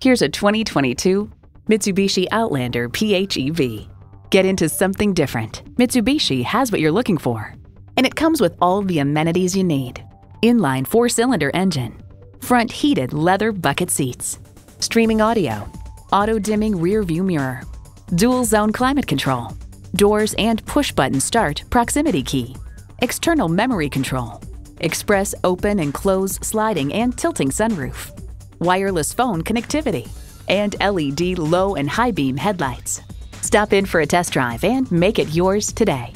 Here's a 2022 Mitsubishi Outlander PHEV. Get into something different. Mitsubishi has what you're looking for, and it comes with all the amenities you need. Inline four-cylinder engine, front heated leather bucket seats, streaming audio, auto-dimming rear-view mirror, dual-zone climate control, doors and push-button start proximity key, external memory control, express open and close sliding and tilting sunroof, wireless phone connectivity, and LED low and high beam headlights. Stop in for a test drive and make it yours today.